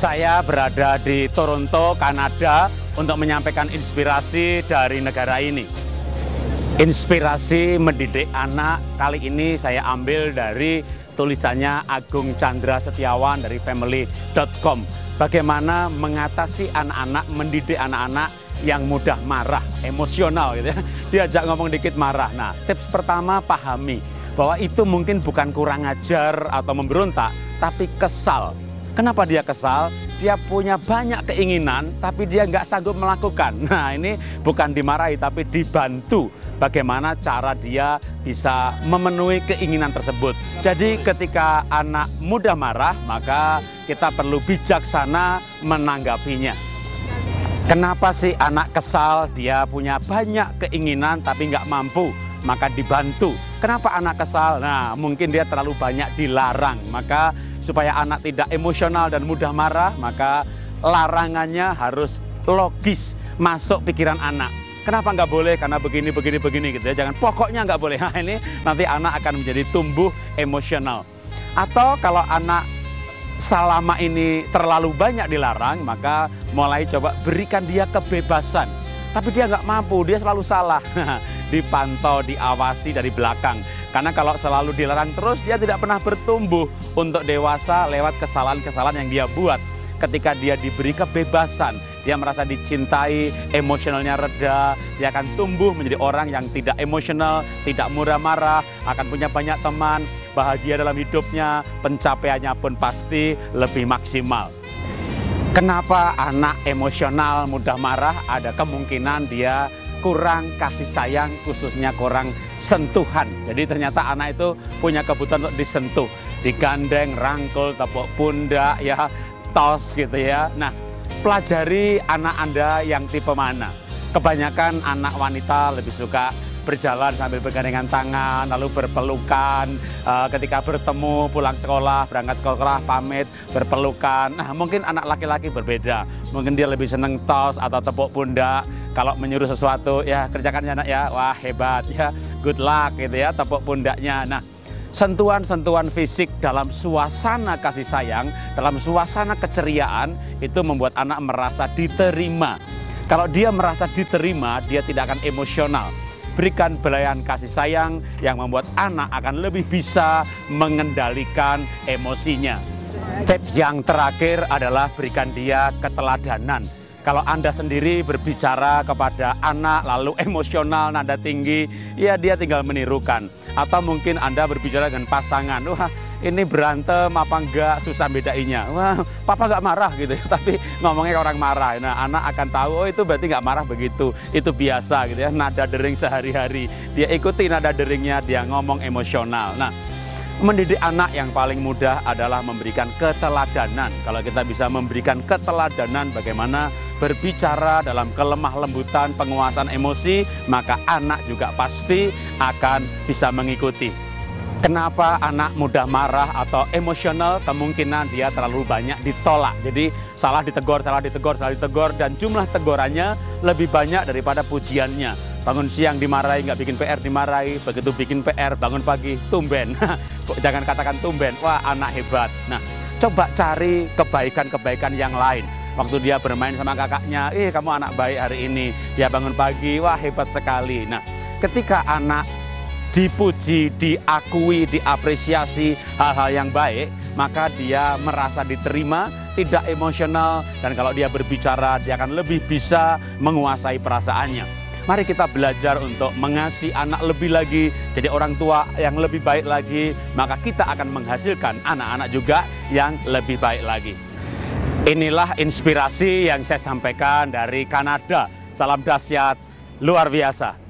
Saya berada di Toronto, Kanada untuk menyampaikan inspirasi dari negara ini. Inspirasi mendidik anak kali ini saya ambil dari tulisannya Agung Candra Setiawan dari family.com. Bagaimana mengatasi anak-anak, mendidik anak-anak yang mudah marah, emosional gitu ya. Diajak ngomong dikit marah. Nah, tips pertama, pahami bahwa itu mungkin bukan kurang ajar atau memberontak, tapi kesal. Kenapa dia kesal? Dia punya banyak keinginan, tapi dia nggak sanggup melakukan. Nah, ini bukan dimarahi, tapi dibantu. Bagaimana cara dia bisa memenuhi keinginan tersebut. Jadi ketika anak mudah marah, maka kita perlu bijaksana menanggapinya. Kenapa sih anak kesal? Dia punya banyak keinginan, tapi nggak mampu. Maka dibantu. Kenapa anak kesal? Nah, mungkin dia terlalu banyak dilarang. Maka supaya anak tidak emosional dan mudah marah, maka larangannya harus logis, masuk pikiran anak. Kenapa nggak boleh? Karena begini, begini, begini gitu ya. Jangan pokoknya nggak boleh. Nah, ini nanti anak akan menjadi tumbuh emosional. Atau kalau anak selama ini terlalu banyak dilarang, maka mulai coba berikan dia kebebasan. Tapi dia nggak mampu, dia selalu salah. Dipantau, diawasi dari belakang. Karena kalau selalu dilarang terus, dia tidak pernah bertumbuh untuk dewasa lewat kesalahan-kesalahan yang dia buat. Ketika dia diberi kebebasan, dia merasa dicintai, emosionalnya reda, dia akan tumbuh menjadi orang yang tidak emosional, tidak mudah marah, akan punya banyak teman, bahagia dalam hidupnya, pencapaiannya pun pasti lebih maksimal. Kenapa anak emosional mudah marah? Ada kemungkinan dia kurang kasih sayang, khususnya kurang sentuhan. Jadi ternyata anak itu punya kebutuhan untuk disentuh, digandeng, rangkul, tepuk pundak, ya, tos gitu ya. Nah, pelajari anak Anda yang tipe mana. Kebanyakan anak wanita lebih suka berjalan sambil bergandengan tangan, lalu berpelukan, ketika bertemu pulang sekolah, berangkat sekolah, pamit, berpelukan. Nah, mungkin anak laki-laki berbeda, mungkin dia lebih seneng tos atau tepuk pundak. Kalau menyuruh sesuatu, ya kerjakan ya anak ya, wah hebat ya, good luck gitu ya, tepuk pundaknya. Nah, sentuhan-sentuhan fisik dalam suasana kasih sayang, dalam suasana keceriaan, itu membuat anak merasa diterima. Kalau dia merasa diterima, dia tidak akan emosional. Berikan belayan kasih sayang yang membuat anak akan lebih bisa mengendalikan emosinya. Tips yang terakhir adalah berikan dia keteladanan. Kalau Anda sendiri berbicara kepada anak lalu emosional, nada tinggi, ya dia tinggal menirukan. Atau mungkin Anda berbicara dengan pasangan, wah ini berantem apa enggak, susah bedainya. Wah, papa enggak marah gitu, tapi ngomongnya orang marah. Nah, anak akan tahu, oh itu berarti enggak marah begitu, itu biasa gitu ya, nada dering sehari-hari. Dia ikuti nada deringnya, dia ngomong emosional. Nah, mendidik anak yang paling mudah adalah memberikan keteladanan. Kalau kita bisa memberikan keteladanan bagaimana berbicara dalam kelemah lembutan, penguasaan emosi, maka anak juga pasti akan bisa mengikuti. Kenapa anak mudah marah atau emosional? Kemungkinan dia terlalu banyak ditolak. Jadi salah ditegur, salah ditegur, salah ditegur, dan jumlah tegurannya lebih banyak daripada pujiannya. Bangun siang dimarahi, nggak bikin PR dimarahi, begitu bikin PR, bangun pagi, tumben. Jangan katakan tumben, wah anak hebat. Nah, coba cari kebaikan-kebaikan yang lain. Waktu dia bermain sama kakaknya, ih kamu anak baik hari ini. Dia bangun pagi, wah hebat sekali. Nah, ketika anak dipuji, diakui, diapresiasi hal-hal yang baik, maka dia merasa diterima, tidak emosional, dan kalau dia berbicara, dia akan lebih bisa menguasai perasaannya. Mari kita belajar untuk mengasihi anak lebih lagi, jadi orang tua yang lebih baik lagi, maka kita akan menghasilkan anak-anak juga yang lebih baik lagi. Inilah inspirasi yang saya sampaikan dari Kanada. Salam dahsyat, luar biasa.